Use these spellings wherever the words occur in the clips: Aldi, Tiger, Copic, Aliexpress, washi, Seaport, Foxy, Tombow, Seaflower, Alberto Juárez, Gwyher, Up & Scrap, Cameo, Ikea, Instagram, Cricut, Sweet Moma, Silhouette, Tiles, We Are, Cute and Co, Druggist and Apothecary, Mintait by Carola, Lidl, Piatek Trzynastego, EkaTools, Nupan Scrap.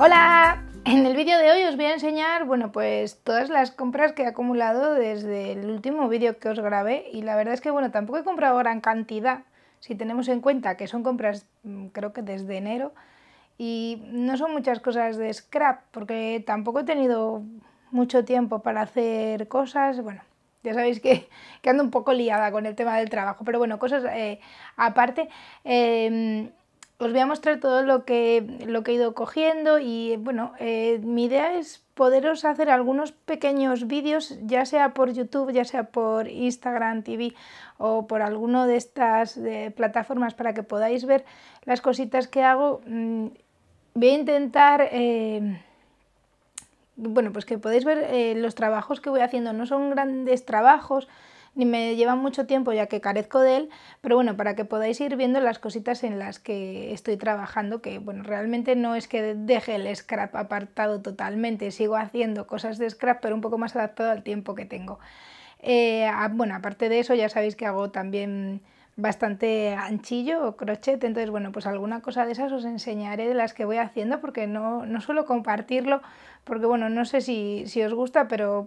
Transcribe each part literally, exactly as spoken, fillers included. ¡Hola! En el vídeo de hoy os voy a enseñar, bueno, pues todas las compras que he acumulado desde el último vídeo que os grabé, y la verdad es que, bueno, tampoco he comprado gran cantidad, si tenemos en cuenta que son compras, creo que desde enero, y no son muchas cosas de scrap, porque tampoco he tenido mucho tiempo para hacer cosas, bueno, ya sabéis que, que ando un poco liada con el tema del trabajo, pero bueno, cosas eh, aparte. Eh, Os voy a mostrar todo lo que, lo que he ido cogiendo y, bueno, eh, mi idea es poderos hacer algunos pequeños vídeos, ya sea por YouTube, ya sea por Instagram T V o por alguno de estas eh, plataformas para que podáis ver las cositas que hago. Voy a intentar... Eh, bueno, pues que podéis ver eh, los trabajos que voy haciendo. No son grandes trabajos, ni me lleva mucho tiempo ya que carezco de él, pero bueno, para que podáis ir viendo las cositas en las que estoy trabajando, que bueno, realmente no es que deje el scrap apartado totalmente, sigo haciendo cosas de scrap, pero un poco más adaptado al tiempo que tengo. Eh, a, bueno, aparte de eso ya sabéis que hago también bastante ganchillo o crochet, entonces bueno, pues alguna cosa de esas os enseñaré de las que voy haciendo, porque no, no suelo compartirlo, porque bueno, no sé si, si os gusta, pero...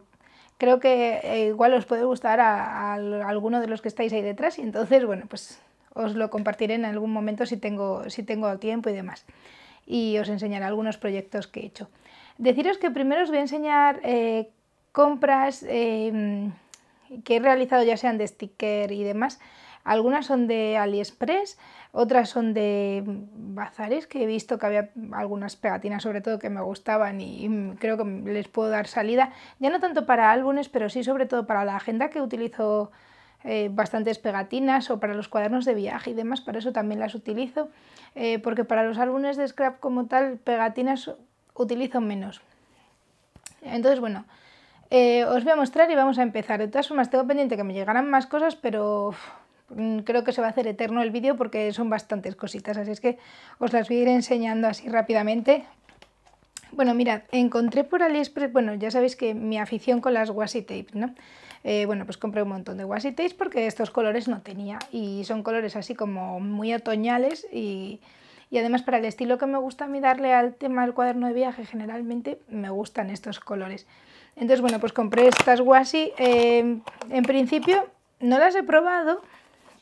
creo que igual os puede gustar a, a alguno de los que estáis ahí detrás y entonces, bueno, pues os lo compartiré en algún momento si tengo, si tengo tiempo y demás. Y os enseñaré algunos proyectos que he hecho. Deciros que primero os voy a enseñar eh, compras eh, que he realizado, ya sean de sticker y demás. Algunas son de Aliexpress, otras son de bazares, que he visto que había algunas pegatinas sobre todo que me gustaban y, y creo que les puedo dar salida, ya no tanto para álbumes, pero sí sobre todo para la agenda, que utilizo eh, bastantes pegatinas, o para los cuadernos de viaje y demás, para eso también las utilizo, eh, porque para los álbumes de scrap como tal, pegatinas utilizo menos. Entonces bueno, eh, os voy a mostrar y vamos a empezar. De todas formas tengo pendiente que me llegaran más cosas, pero... Uff, creo que se va a hacer eterno el vídeo porque son bastantes cositas, así es que os las voy a ir enseñando así rápidamente. Bueno, mirad, encontré por Aliexpress, bueno, ya sabéis que mi afición con las washi tapes, ¿no? Eh, bueno, pues compré un montón de washi tapes porque estos colores no tenía y son colores así como muy otoñales y, y además para el estilo que me gusta a mí darle al tema del cuaderno de viaje generalmente me gustan estos colores. Entonces, bueno, pues compré estas washi, eh, en principio no las he probado,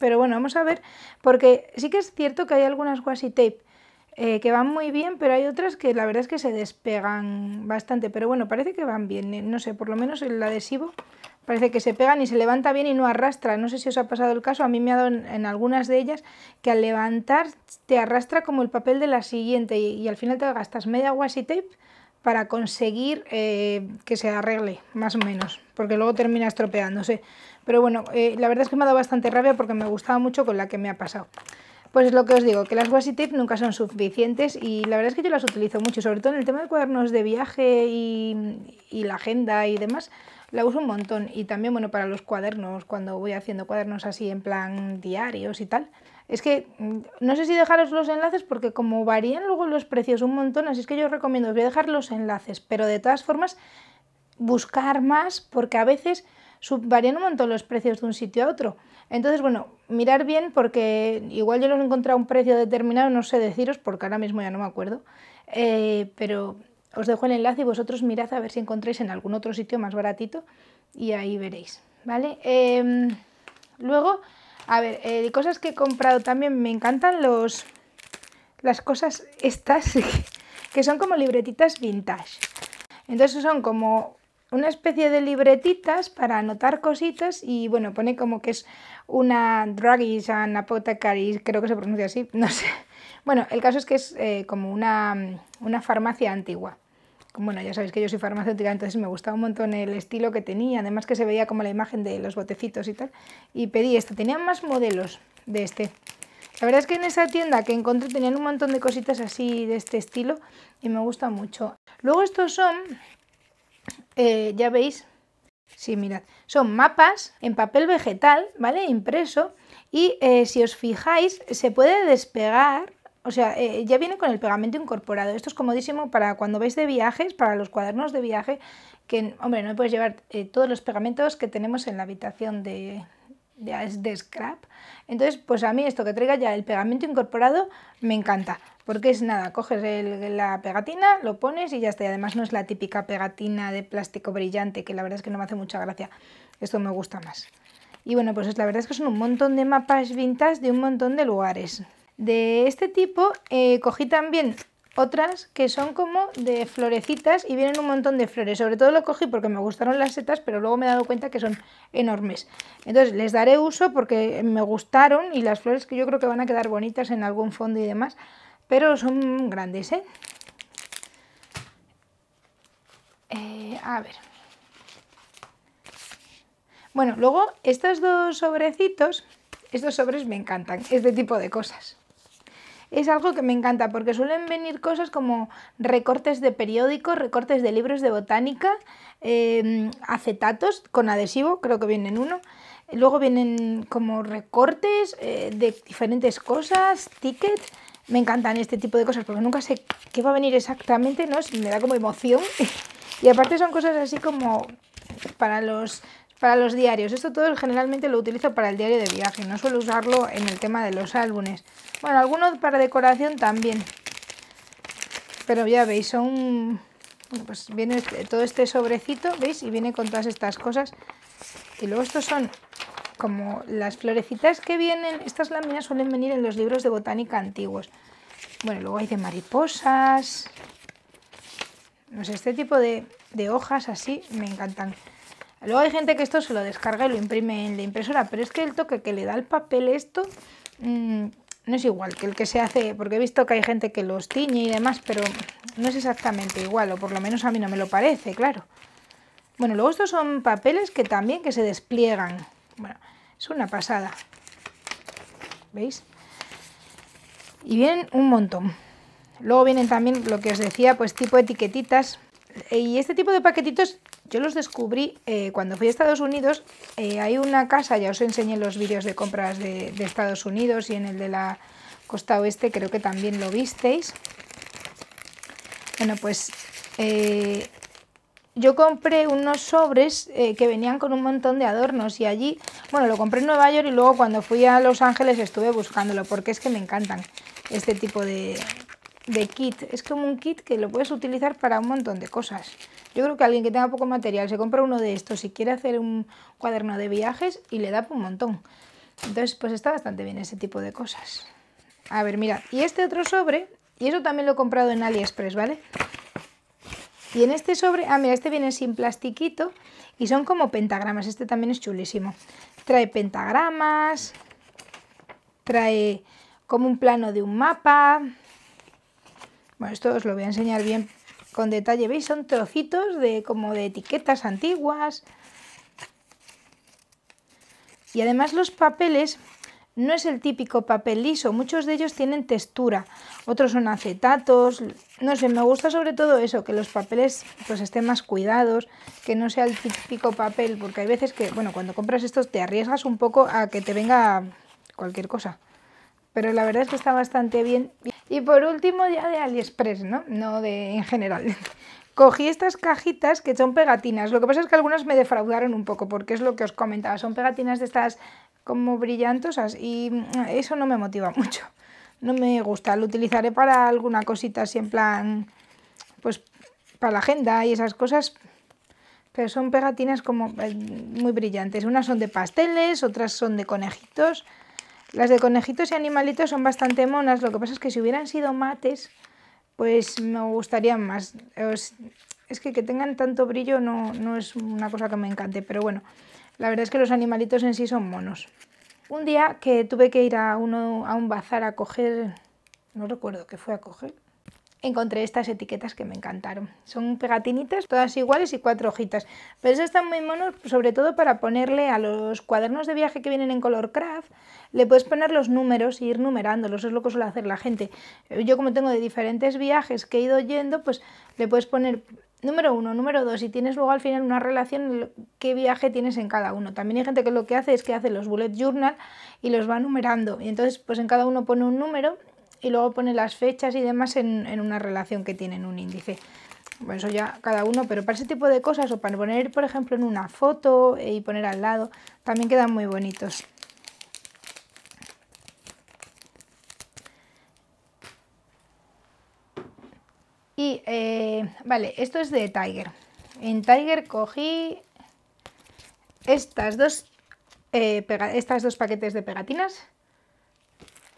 pero bueno, vamos a ver, porque sí que es cierto que hay algunas washi tape eh, que van muy bien, pero hay otras que la verdad es que se despegan bastante, pero bueno, parece que van bien, no sé, por lo menos el adhesivo parece que se pegan y se levanta bien y no arrastra, no sé si os ha pasado el caso, a mí me ha dado en, en algunas de ellas que al levantar te arrastra como el papel de la siguiente y, y al final te gastas media washi tape para conseguir eh, que se arregle, más o menos, porque luego termina estropeándose. Pero bueno, eh, la verdad es que me ha dado bastante rabia porque me gustaba mucho con la que me ha pasado. Pues es lo que os digo, que las washi tape nunca son suficientes y la verdad es que yo las utilizo mucho, sobre todo en el tema de cuadernos de viaje y, y la agenda y demás, la uso un montón. Y también, bueno, para los cuadernos, cuando voy haciendo cuadernos así en plan diarios y tal. Es que no sé si dejaros los enlaces porque como varían luego los precios un montón, así es que yo os recomiendo, os voy a dejar los enlaces, pero de todas formas buscar más porque a veces varían un montón los precios de un sitio a otro. Entonces, bueno, mirar bien porque igual yo los encontré a un precio determinado, no sé deciros porque ahora mismo ya no me acuerdo, eh, pero os dejo el enlace y vosotros mirad a ver si encontráis en algún otro sitio más baratito y ahí veréis, ¿vale? Eh, luego... A ver, eh, de cosas que he comprado también me encantan los, las cosas estas que son como libretitas vintage. Entonces son como una especie de libretitas para anotar cositas y bueno, pone como que es una Druggist and Apothecary, creo que se pronuncia así, no sé. Bueno, el caso es que es eh, como una, una farmacia antigua. Bueno, ya sabéis que yo soy farmacéutica, entonces me gustaba un montón el estilo que tenía, además que se veía como la imagen de los botecitos y tal, y pedí este, tenían más modelos de este. La verdad es que en esa tienda que encontré tenían un montón de cositas así de este estilo y me gusta mucho. Luego estos son, eh, ya veis, sí, mirad, son mapas en papel vegetal, ¿vale? Impreso, y eh, si os fijáis se puede despegar. O sea, eh, ya viene con el pegamento incorporado. Esto es comodísimo para cuando vais de viajes, para los cuadernos de viaje, que, hombre, no puedes llevar eh, todos los pegamentos que tenemos en la habitación de, ya es de scrap. Entonces, pues a mí esto que traiga ya el pegamento incorporado me encanta, porque es nada, coges el, la pegatina, lo pones y ya está. Y además no es la típica pegatina de plástico brillante, que la verdad es que no me hace mucha gracia. Esto me gusta más. Y bueno, pues la verdad es que son un montón de mapas vintage de un montón de lugares. De este tipo eh, cogí también otras que son como de florecitas y vienen un montón de flores. Sobre todo lo cogí porque me gustaron las setas, pero luego me he dado cuenta que son enormes. Entonces les daré uso porque me gustaron, y las flores que yo creo que van a quedar bonitas en algún fondo y demás, pero son grandes, ¿eh? eh a ver... Bueno, luego estos dos sobrecitos, estos sobres me encantan, este tipo de cosas. Es algo que me encanta porque suelen venir cosas como recortes de periódicos, recortes de libros de botánica, eh, acetatos con adhesivo, creo que vienen uno. Luego vienen como recortes eh, de diferentes cosas, tickets. Me encantan este tipo de cosas porque nunca sé qué va a venir exactamente, ¿no? Me da como emoción. Y aparte son cosas así como para los... Para los diarios, esto todo generalmente lo utilizo para el diario de viaje, no suelo usarlo en el tema de los álbumes. Bueno, algunos para decoración también. Pero ya veis, son... Bueno, pues viene todo este sobrecito, ¿veis? Y viene con todas estas cosas. Y luego estos son como las florecitas que vienen, estas láminas suelen venir en los libros de botánica antiguos. Bueno, luego hay de mariposas... No sé, este tipo de, de hojas así me encantan. Luego hay gente que esto se lo descarga y lo imprime en la impresora, pero es que el toque que le da el papel esto mmm, no es igual que el que se hace, porque he visto que hay gente que los tiñe y demás, pero no es exactamente igual, o por lo menos a mí no me lo parece, claro. Bueno, luego estos son papeles que también que se despliegan. Bueno, es una pasada. ¿Veis? Y vienen un montón. Luego vienen también, lo que os decía, pues tipo etiquetitas. Y este tipo de paquetitos... Yo los descubrí eh, cuando fui a Estados Unidos. Eh, hay una casa, ya os enseñé los vídeos de compras de, de Estados Unidos y en el de la costa oeste creo que también lo visteis. Bueno, pues eh, yo compré unos sobres eh, que venían con un montón de adornos y allí, bueno, lo compré en Nueva York y luego cuando fui a Los Ángeles estuve buscándolo porque es que me encantan este tipo de... de kit, es como un kit que lo puedes utilizar para un montón de cosas. Yo creo que alguien que tenga poco material se compra uno de estos si quiere hacer un cuaderno de viajes y le da por un montón. Entonces pues está bastante bien ese tipo de cosas. A ver, mirad, y este otro sobre, y eso también lo he comprado en Aliexpress, ¿vale? Y en este sobre, ah mira, este viene sin plastiquito y son como pentagramas, este también es chulísimo. Trae pentagramas, trae como un plano de un mapa... Bueno, esto os lo voy a enseñar bien con detalle. ¿Veis? Son trocitos de como de etiquetas antiguas. Y además los papeles no es el típico papel liso. Muchos de ellos tienen textura. Otros son acetatos. No sé, me gusta sobre todo eso, que los papeles pues estén más cuidados, que no sea el típico papel. Porque hay veces que, bueno, cuando compras estos te arriesgas un poco a que te venga cualquier cosa. Pero la verdad es que está bastante bien. Y por último ya de Aliexpress, ¿no? No de en general. Cogí estas cajitas que son pegatinas. Lo que pasa es que algunas me defraudaron un poco, porque es lo que os comentaba. Son pegatinas de estas como brillantosas y eso no me motiva mucho. No me gusta. Lo utilizaré para alguna cosita así en plan... Pues para la agenda y esas cosas... Pero son pegatinas como muy brillantes. Unas son de pasteles, otras son de conejitos... Las de conejitos y animalitos son bastante monas, lo que pasa es que si hubieran sido mates, pues me gustarían más. Es que que tengan tanto brillo no, no es una cosa que me encante, pero bueno, la verdad es que los animalitos en sí son monos. Un día que tuve que ir a, uno, a un bazar a coger, no recuerdo qué fue a coger, encontré estas etiquetas que me encantaron. Son pegatinitas, todas iguales y cuatro hojitas. Pero esas están muy monos, sobre todo para ponerle a los cuadernos de viaje que vienen en color craft, le puedes poner los números e ir numerándolos, es lo que suele hacer la gente. Yo como tengo de diferentes viajes que he ido yendo, pues le puedes poner número uno, número dos y tienes luego al final una relación qué viaje tienes en cada uno. También hay gente que lo que hace es que hace los bullet journal y los va numerando. Y entonces pues en cada uno pone un número y luego pone las fechas y demás en, en una relación que tienen un índice. Bueno, eso ya cada uno, pero para ese tipo de cosas o para poner, por ejemplo, en una foto y poner al lado, también quedan muy bonitos. Y, eh, vale, esto es de Tiger. En Tiger cogí estas dos, eh, pega estas dos paquetes de pegatinas,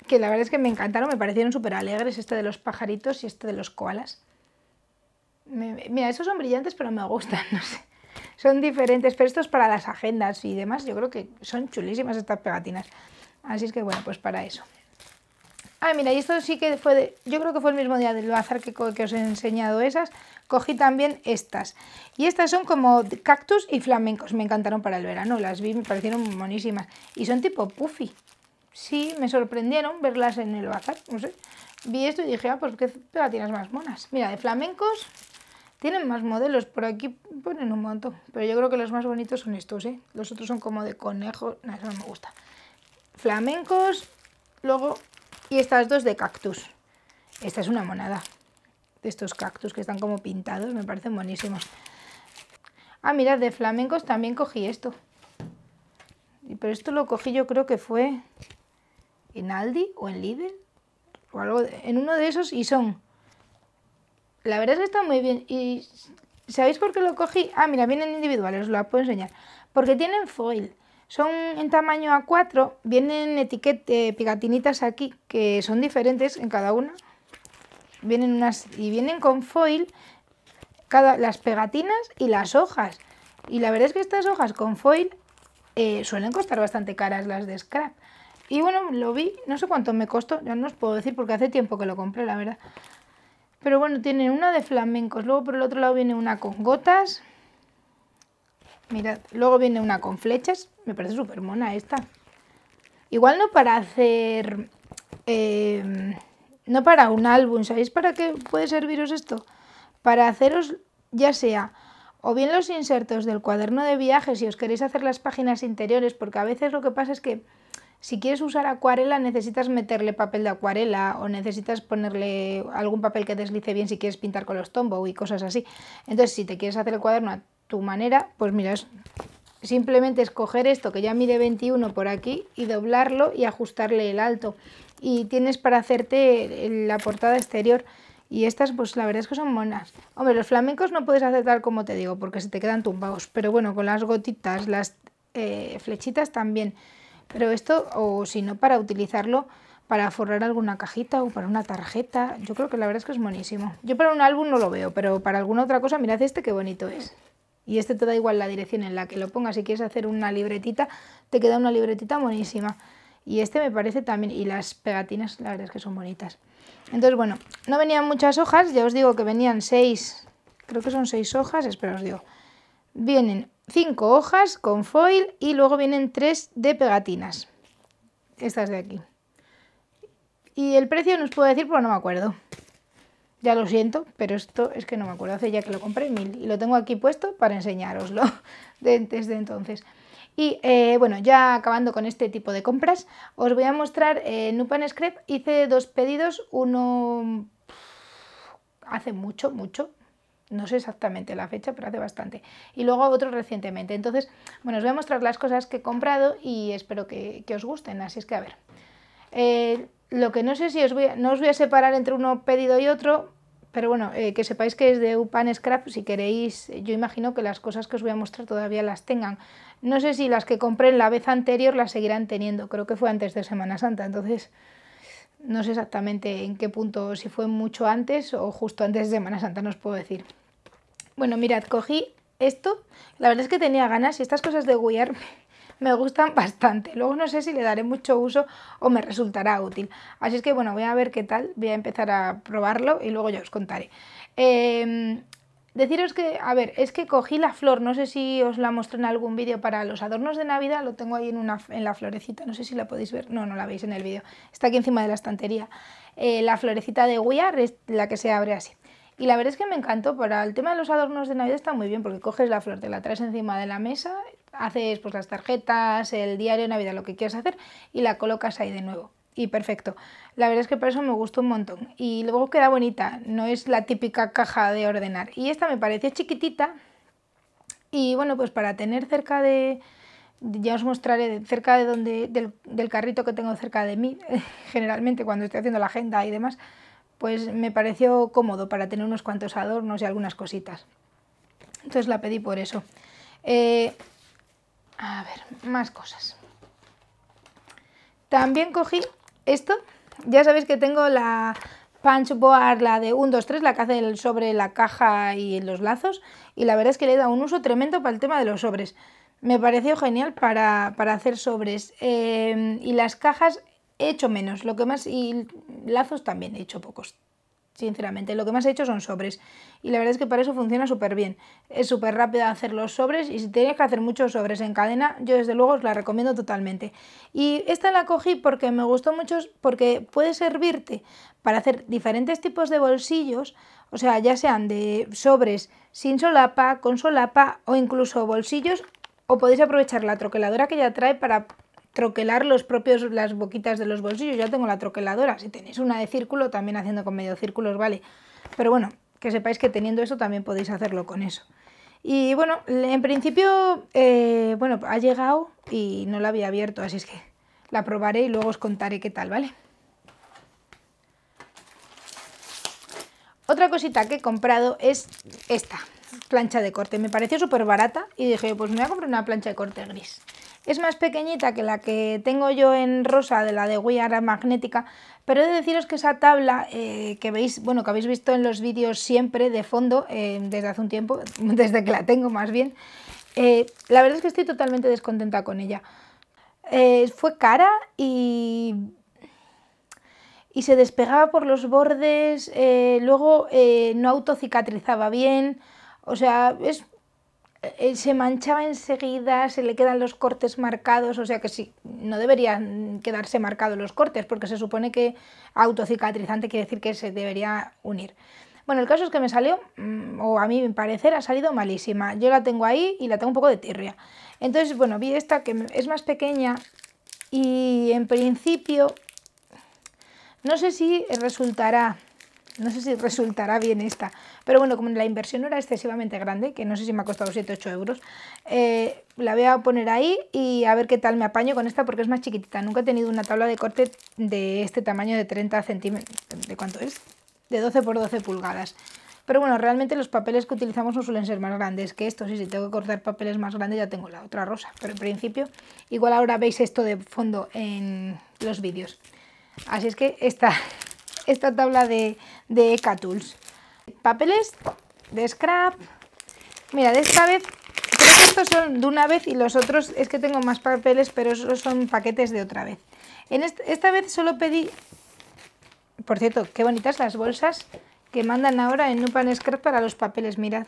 que la verdad es que me encantaron, me parecieron súper alegres, este de los pajaritos y este de los koalas. Me, mira, esos son brillantes, pero me gustan, no sé. Son diferentes, pero estos para las agendas y demás, yo creo que son chulísimas estas pegatinas. Así es que bueno, pues para eso. Ah, mira, y esto sí que fue de... Yo creo que fue el mismo día del bazar que, que os he enseñado esas. Cogí también estas. Y estas son como cactus y flamencos. Me encantaron para el verano. Las vi, me parecieron monísimas. Y son tipo puffy. Sí, me sorprendieron verlas en el bazar. No sé. Vi esto y dije, ah, pues qué pegatinas más monas. Mira, de flamencos... Tienen más modelos, por aquí ponen un montón. Pero yo creo que los más bonitos son estos, ¿eh? Los otros son como de conejo. No, eso no me gusta. Flamencos, luego... Y estas dos de cactus. Esta es una monada. De estos cactus que están como pintados. Me parecen buenísimos. Ah, mirad, de flamencos también cogí esto. Pero esto lo cogí, yo creo que fue en Aldi o en Lidl. O algo de, en uno de esos. Y son... La verdad es que está muy bien. ¿Y sabéis por qué lo cogí? Ah, mira, vienen individuales. Os lo puedo enseñar. Porque tienen foil. Son en tamaño A cuatro, vienen etiquetas, pegatinitas aquí, que son diferentes en cada una. Vienen unas y vienen con foil cada, las pegatinas y las hojas. Y la verdad es que estas hojas con foil eh, suelen costar bastante caras las de scrap. Y bueno, lo vi, no sé cuánto me costó, ya no os puedo decir porque hace tiempo que lo compré, la verdad. Pero bueno, tienen una de flamencos, luego por el otro lado viene una con gotas... Mirad, luego viene una con flechas. Me parece súper mona esta. Igual no para hacer... Eh, no para un álbum. ¿Sabéis para qué puede serviros esto? Para haceros ya sea... O bien los insertos del cuaderno de viaje si os queréis hacer las páginas interiores. Porque a veces lo que pasa es que... Si quieres usar acuarela necesitas meterle papel de acuarela o necesitas ponerle algún papel que deslice bien si quieres pintar con los Tombow y cosas así. Entonces si te quieres hacer el cuaderno a tu manera, pues mira, es simplemente escoger esto que ya mide veintiuno por aquí y doblarlo y ajustarle el alto. Y tienes para hacerte la portada exterior. Y estas pues la verdad es que son monas. Hombre, los flamencos no puedes hacer tal como te digo porque se te quedan tumbados. Pero bueno, con las gotitas, las eh, flechitas también. Pero esto, o si no, para utilizarlo para forrar alguna cajita o para una tarjeta. Yo creo que la verdad es que es monísimo. Yo para un álbum no lo veo, pero para alguna otra cosa, mirad este qué bonito es. Y este te da igual la dirección en la que lo pongas. Si quieres hacer una libretita, te queda una libretita monísima. Y este me parece también, y las pegatinas la verdad es que son bonitas. Entonces bueno, no venían muchas hojas, ya os digo que venían seis, creo que son seis hojas, espera os digo. Vienen cinco hojas con foil y luego vienen tres de pegatinas. Estas de aquí. Y el precio no os puedo decir porque no me acuerdo. Ya lo siento, pero esto es que no me acuerdo. Hace ya que lo compré mil y lo tengo aquí puesto para enseñároslo desde entonces. Y eh, bueno, ya acabando con este tipo de compras, os voy a mostrar eh, Nupan Scrap. Hice dos pedidos, uno hace mucho, mucho. No sé exactamente la fecha, pero hace bastante. Y luego otro recientemente. Entonces, bueno, os voy a mostrar las cosas que he comprado y espero que, que os gusten. Así es que, a ver. Eh, lo que no sé si os voy a, no os voy a separar entre uno pedido y otro, pero bueno, eh, que sepáis que es de Up and Scrap. Si queréis, yo imagino que las cosas que os voy a mostrar todavía las tengan. No sé si las que compré en la vez anterior las seguirán teniendo. Creo que fue antes de Semana Santa, entonces... No sé exactamente en qué punto, si fue mucho antes o justo antes de Semana Santa, no os puedo decir. Bueno, mirad, cogí esto. La verdad es que tenía ganas y estas cosas de Gwyher me gustan bastante. Luego no sé si le daré mucho uso o me resultará útil. Así es que bueno, voy a ver qué tal. Voy a empezar a probarlo y luego ya os contaré. Eh, deciros que, a ver, es que cogí la flor. No sé si os la mostré en algún vídeo para los adornos de Navidad. Lo tengo ahí en, una, en la florecita. No sé si la podéis ver. No, no la veis en el vídeo. Está aquí encima de la estantería. Eh, la florecita de Gwyher es la que se abre así. Y la verdad es que me encantó, para el tema de los adornos de Navidad está muy bien, porque coges la flor, te la traes encima de la mesa, haces pues las tarjetas, el diario de Navidad, lo que quieras hacer, y la colocas ahí de nuevo. Y perfecto. La verdad es que por eso me gustó un montón. Y luego queda bonita, no es la típica caja de ordenar. Y esta me pareció chiquitita, y bueno, pues para tener cerca de... Ya os mostraré cerca de donde del, del carrito que tengo cerca de mí, generalmente cuando estoy haciendo la agenda y demás... pues me pareció cómodo para tener unos cuantos adornos y algunas cositas. Entonces la pedí por eso. Eh, a ver, más cosas. También cogí esto. Ya sabéis que tengo la punch board, la de uno, dos, tres, la que hace sobre la caja y los lazos. Y la verdad es que le he dado un uso tremendo para el tema de los sobres. Me pareció genial para, para hacer sobres. Eh, y las cajas he hecho menos, lo que más, y lazos también he hecho pocos. Sinceramente, lo que más he hecho son sobres. Y la verdad es que para eso funciona súper bien. Es súper rápido hacer los sobres. Y si tenéis que hacer muchos sobres en cadena, yo desde luego os la recomiendo totalmente. Y esta la cogí porque me gustó mucho, porque puede servirte para hacer diferentes tipos de bolsillos. O sea, ya sean de sobres sin solapa, con solapa o incluso bolsillos. O podéis aprovechar la troqueladora que ya trae para troquelar los propios, las boquitas de los bolsillos. Ya tengo la troqueladora, si tenéis una de círculo también haciendo con medio círculos vale, pero bueno, que sepáis que teniendo eso también podéis hacerlo con eso. Y bueno, en principio eh, bueno, ha llegado y no la había abierto, así es que la probaré y luego os contaré qué tal, ¿vale? Otra cosita que he comprado es esta plancha de corte. Me pareció súper barata y dije, pues me voy a comprar una plancha de corte gris. Es más pequeñita que la que tengo yo en rosa, de la de We Are magnética, pero he de deciros que esa tabla eh, que veis, bueno, que habéis visto en los vídeos siempre de fondo, eh, desde hace un tiempo, desde que la tengo más bien, eh, la verdad es que estoy totalmente descontenta con ella. Eh, fue cara y... y se despegaba por los bordes, eh, luego eh, no autocicatrizaba bien, o sea, es... se manchaba enseguida, se le quedan los cortes marcados, o sea que sí, no deberían quedarse marcados los cortes porque se supone que autocicatrizante quiere decir que se debería unir. Bueno, el caso es que me salió, o a mi parecer ha salido malísima. Yo la tengo ahí y la tengo un poco de tirria. Entonces, bueno, vi esta que es más pequeña y en principio no sé si resultará... No sé si resultará bien esta, pero bueno, como la inversión no era excesivamente grande, que no sé si me ha costado siete u ocho euros, eh, la voy a poner ahí y a ver qué tal me apaño con esta porque es más chiquitita. Nunca he tenido una tabla de corte de este tamaño de treinta centímetros, ¿de cuánto es? De doce por doce pulgadas. Pero bueno, realmente los papeles que utilizamos no suelen ser más grandes que estos, y si tengo que cortar papeles más grandes ya tengo la otra rosa, pero en principio igual ahora veis esto de fondo en los vídeos. Así es que esta... esta tabla de, de EkaTools. Papeles de scrap. Mira, de esta vez, creo que estos son de una vez y los otros es que tengo más papeles, pero esos son paquetes de otra vez. En est esta vez solo pedí, por cierto, qué bonitas las bolsas que mandan ahora en Nupan Scrap para los papeles, mirad.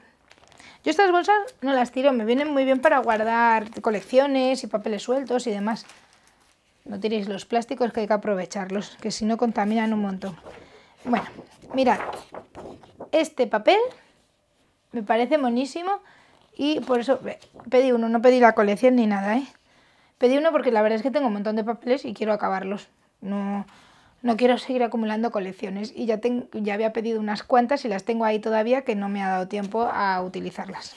Yo estas bolsas no las tiro, me vienen muy bien para guardar colecciones y papeles sueltos y demás. No tiréis los plásticos, que hay que aprovecharlos, que si no contaminan un montón. Bueno, mirad, este papel me parece monísimo y por eso pedí uno, no pedí la colección ni nada, ¿eh? Pedí uno porque la verdad es que tengo un montón de papeles y quiero acabarlos. No, no quiero seguir acumulando colecciones y ya, ten, ya había pedido unas cuantas y las tengo ahí todavía que no me ha dado tiempo a utilizarlas.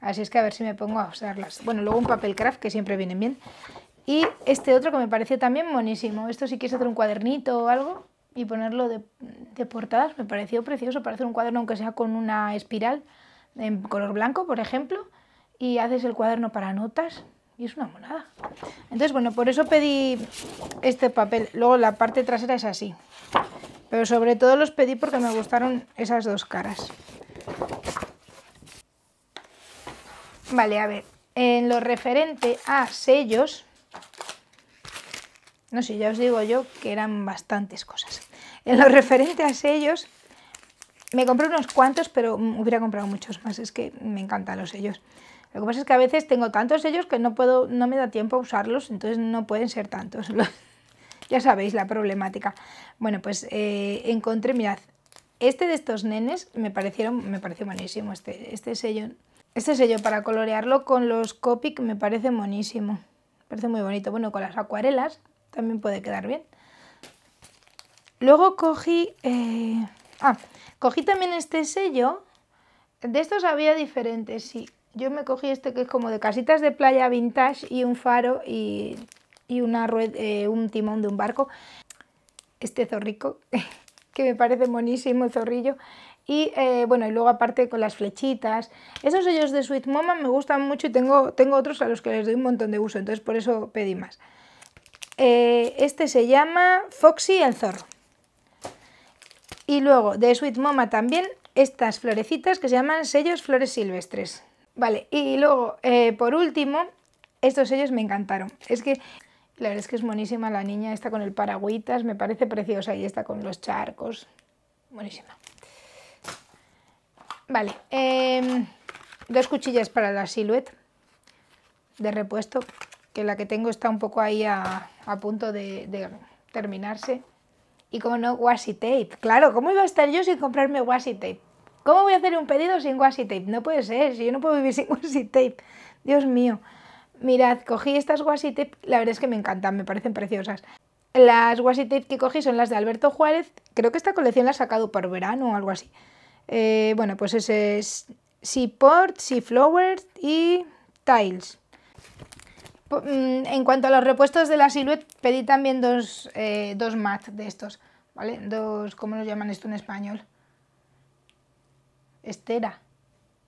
Así es que a ver si me pongo a usarlas. Bueno, luego un papel craft que siempre vienen bien. Y este otro que me pareció también monísimo. Esto si quieres hacer un cuadernito o algo y ponerlo de, de portadas, me pareció precioso para hacer un cuaderno, aunque sea con una espiral en color blanco, por ejemplo, y haces el cuaderno para notas y es una monada. Entonces, bueno, por eso pedí este papel. Luego la parte trasera es así, pero sobre todo los pedí porque me gustaron esas dos caras. Vale, a ver, en lo referente a sellos... No sé, ya os digo yo que eran bastantes cosas. En lo referente a sellos, me compré unos cuantos, pero hubiera comprado muchos más. Es que me encantan los sellos. Lo que pasa es que a veces tengo tantos sellos que no puedo, no me da tiempo a usarlos, entonces no pueden ser tantos. Ya sabéis la problemática. Bueno, pues eh, encontré, mirad, este de estos nenes me parecieron, me pareció buenísimo este, este sello. Este sello para colorearlo con los Copic me parece buenísimo. Parece muy bonito. Bueno, con las acuarelas también puede quedar bien. Luego cogí... Eh... Ah, cogí también este sello. De estos había diferentes, sí. Yo me cogí este que es como de casitas de playa vintage y un faro y, y una rueda, eh, un timón de un barco. Este zorrico que me parece monísimo el zorrillo. Y eh, bueno, y luego aparte con las flechitas, esos sellos de Sweet Moma me gustan mucho y tengo, tengo otros a los que les doy un montón de uso, entonces por eso pedí más. Eh, este se llama Foxy el zorro. Y luego de Sweet Moma también estas florecitas que se llaman sellos flores silvestres. Vale, y luego eh, por último, estos sellos me encantaron. Es que la verdad es que es monísima la niña, esta con el paragüitas, me parece preciosa, y esta con los charcos, buenísima. Vale, eh, dos cuchillas para la Silhouette de repuesto, que la que tengo está un poco ahí a, a punto de, de terminarse. Y como no, washi tape. Claro, ¿cómo iba a estar yo sin comprarme washi tape? ¿Cómo voy a hacer un pedido sin washi tape? No puede ser, si yo no puedo vivir sin washi tape. Dios mío. Mirad, cogí estas washi tape, la verdad es que me encantan, me parecen preciosas. Las washi tape que cogí son las de Alberto Juárez, creo que esta colección la ha sacado por verano o algo así. Eh, bueno, pues ese es Seaport, Seaflower y Tiles. En cuanto a los repuestos de la Silhouette, pedí también dos, eh, dos mat de estos, ¿vale? Dos, ¿cómo lo llaman esto en español? Estera.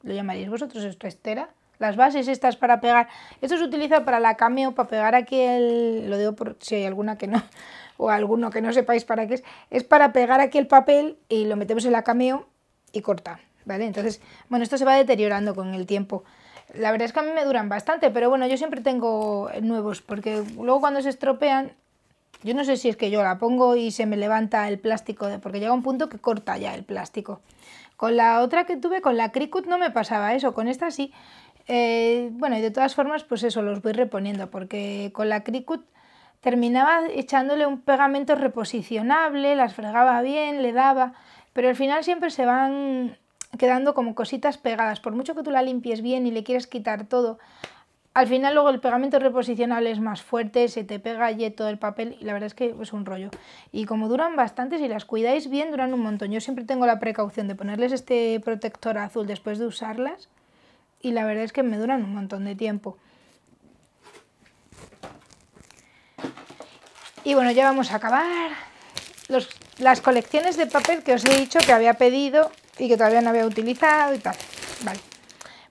¿Lo llamaréis vosotros esto estera? Las bases estas para pegar. Esto se utiliza para la Cameo, para pegar aquí el... Lo digo por si hay alguna que no... O alguno que no sepáis para qué es. Es para pegar aquí el papel y lo metemos en la Cameo y corta, ¿vale? Entonces, bueno, esto se va deteriorando con el tiempo. La verdad es que a mí me duran bastante, pero bueno, yo siempre tengo nuevos, porque luego cuando se estropean, yo no sé si es que yo la pongo y se me levanta el plástico, porque llega un punto que corta ya el plástico. Con la otra que tuve, con la Cricut, no me pasaba eso, con esta sí. Eh, bueno, y de todas formas, pues eso, los voy reponiendo, porque con la Cricut terminaba echándole un pegamento reposicionable, las fregaba bien, le daba... Pero al final siempre se van quedando como cositas pegadas. Por mucho que tú la limpies bien y le quieres quitar todo, al final luego el pegamento reposicionable es más fuerte, se te pega allí todo el papel y la verdad es que es un rollo. Y como duran bastante, si las cuidáis bien, duran un montón. Yo siempre tengo la precaución de ponerles este protector azul después de usarlas y la verdad es que me duran un montón de tiempo. Y bueno, ya vamos a acabar. Los, las colecciones de papel que os he dicho que había pedido y que todavía no había utilizado y tal. Vale,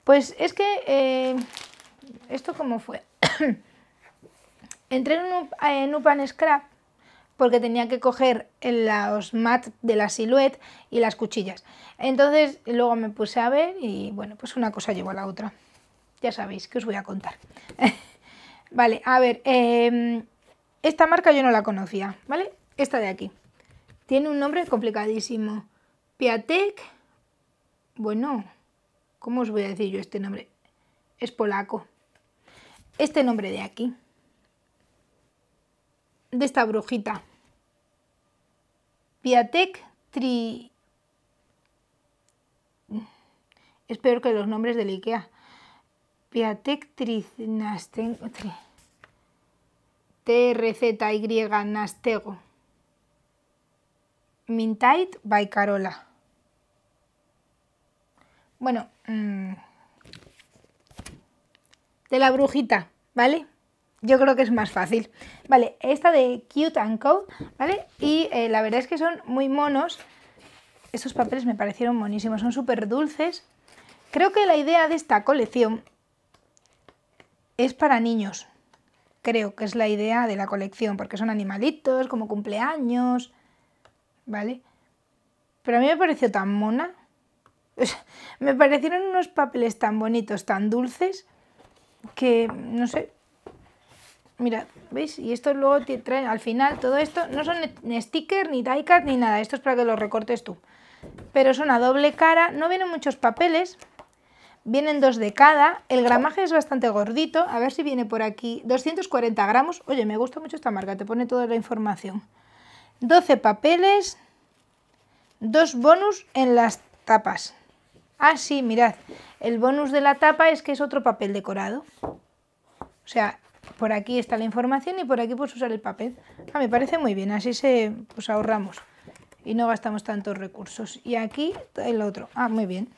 pues es que eh, esto cómo fue. Entré en Nupan Scrap porque tenía que coger los mats de la Silhouette y las cuchillas. Entonces luego me puse a ver y bueno, pues una cosa llevó a la otra. Ya sabéis que os voy a contar. Vale, a ver, eh, esta marca yo no la conocía, ¿vale? Esta de aquí. Tiene un nombre complicadísimo. Piatek. Bueno, ¿cómo os voy a decir yo este nombre? Es polaco. Este nombre de aquí. De esta brujita. Piatek Tri... Es peor que los nombres del Ikea. Piatek Trzynastego. T R Z Y Nastego. Mintait by Carola. Bueno, mmm, de la brujita, ¿vale? Yo creo que es más fácil. Vale, esta de Cute and Co, ¿vale? Y eh, la verdad es que son muy monos. Estos papeles me parecieron monísimos, son súper dulces. Creo que la idea de esta colección es para niños. Creo que es la idea de la colección, porque son animalitos, como cumpleaños... ¿Vale? Pero a mí me pareció tan mona. O sea, me parecieron unos papeles tan bonitos, tan dulces, que no sé. Mirad, ¿veis? Y esto luego te traen al final todo esto. No son ni sticker, ni die-cut, ni nada. Esto es para que lo recortes tú. Pero son a doble cara. No vienen muchos papeles. Vienen dos de cada. El gramaje es bastante gordito. A ver si viene por aquí. doscientos cuarenta gramos. Oye, me gusta mucho esta marca. Te pone toda la información. doce papeles, dos bonus en las tapas. Ah, sí, mirad, el bonus de la tapa es que es otro papel decorado. O sea, por aquí está la información y por aquí puedes usar el papel. Ah, me parece muy bien, así se pues ahorramos y no gastamos tantos recursos. Y aquí el otro. Ah, muy bien.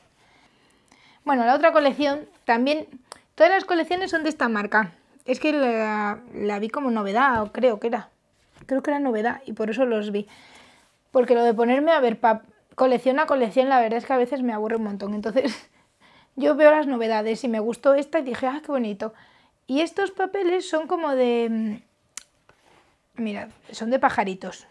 Bueno, la otra colección también, todas las colecciones son de esta marca. Es que la, la vi como novedad, o creo que era. Creo que era novedad y por eso los vi. Porque lo de ponerme a ver pa colección a colección, la verdad es que a veces me aburre un montón. Entonces yo veo las novedades y me gustó esta y dije, ah, qué bonito. Y estos papeles son como de... Mirad, son de pajaritos.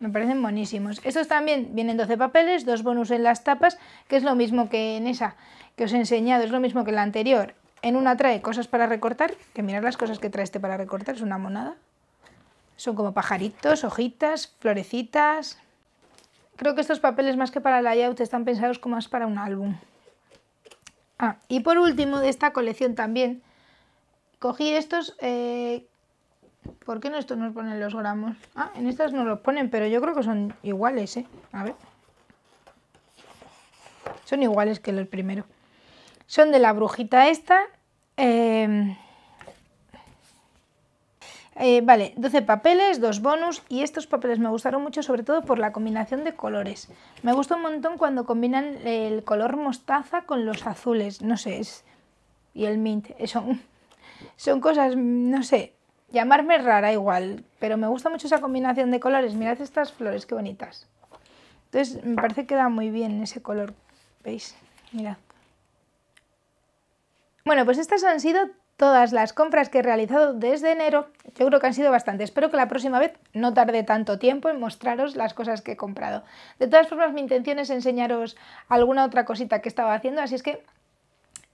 Me parecen buenísimos. Estos también vienen doce papeles, dos bonus en las tapas, que es lo mismo que en esa que os he enseñado, es lo mismo que en la anterior. En una trae cosas para recortar, que mirad las cosas que trae este para recortar, es una monada. Son como pajaritos, hojitas, florecitas... Creo que estos papeles más que para layout están pensados como más para un álbum. Ah, y por último de esta colección también, cogí estos... Eh... ¿Por qué no estos nos ponen los gramos? Ah, en estas no los ponen, pero yo creo que son iguales, ¿eh? A ver. Son iguales que los primeros. Son de la brujita esta. Eh... Eh, vale, doce papeles, dos bonus. Y estos papeles me gustaron mucho, sobre todo por la combinación de colores. Me gusta un montón cuando combinan el color mostaza con los azules. No sé, es... y el mint. Son, son cosas, no sé... Llamarme rara igual, pero me gusta mucho esa combinación de colores. Mirad estas flores, qué bonitas. Entonces me parece que da muy bien ese color, ¿veis? Mirad. Bueno, pues estas han sido todas las compras que he realizado desde enero. Yo creo que han sido bastantes. Espero que la próxima vez no tarde tanto tiempo en mostraros las cosas que he comprado. De todas formas, mi intención es enseñaros alguna otra cosita que estaba haciendo, así es que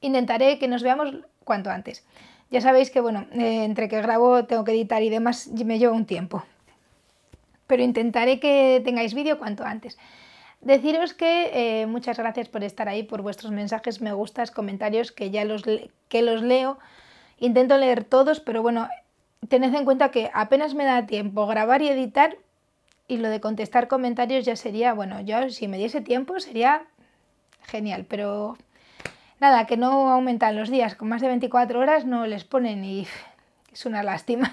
intentaré que nos veamos cuanto antes. Ya sabéis que, bueno, eh, entre que grabo, tengo que editar y demás, me lleva un tiempo. Pero intentaré que tengáis vídeo cuanto antes. Deciros que eh, muchas gracias por estar ahí, por vuestros mensajes, me gustas, comentarios, que ya los, que los leo. Intento leer todos, pero bueno, tened en cuenta que apenas me da tiempo grabar y editar. Y lo de contestar comentarios ya sería, bueno, yo si me diese tiempo sería genial, pero... Nada, que no aumentan los días, con más de veinticuatro horas no les ponen y es una lástima.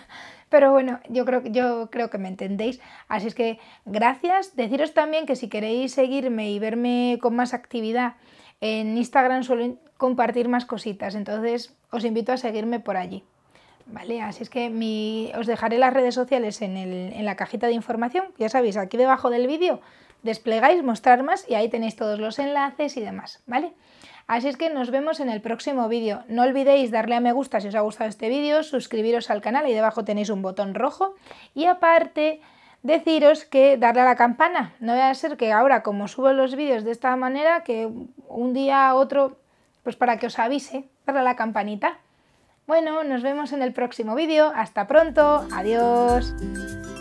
Pero bueno, yo creo, yo creo que me entendéis. Así es que gracias. Deciros también que si queréis seguirme y verme con más actividad, en Instagram suelo compartir más cositas, entonces os invito a seguirme por allí. Vale, así es que mi... os dejaré las redes sociales en, el, en la cajita de información. Ya sabéis, aquí debajo del vídeo desplegáis, mostrar más y ahí tenéis todos los enlaces y demás, ¿vale? Así es que nos vemos en el próximo vídeo. No olvidéis darle a me gusta si os ha gustado este vídeo, suscribiros al canal, ahí debajo tenéis un botón rojo. Y aparte, deciros que darle a la campana. No vaya a ser que ahora, como subo los vídeos de esta manera, que un día a otro, pues para que os avise, darle a la campanita. Bueno, nos vemos en el próximo vídeo. Hasta pronto. Adiós.